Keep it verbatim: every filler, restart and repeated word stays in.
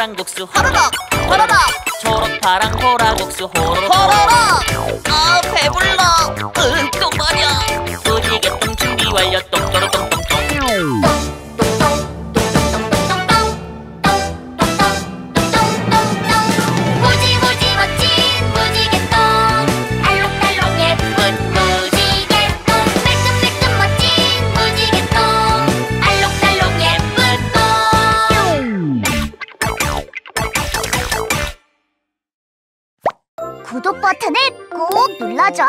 호랑국수 호로록 호로록 초록파랑 호랑국수 호로록 호로록. 아 배불러. 으 또 말이야. 부지개똥 준비 완료. 똥또로똥똥똥 구독 버튼을 꼭 눌러줘!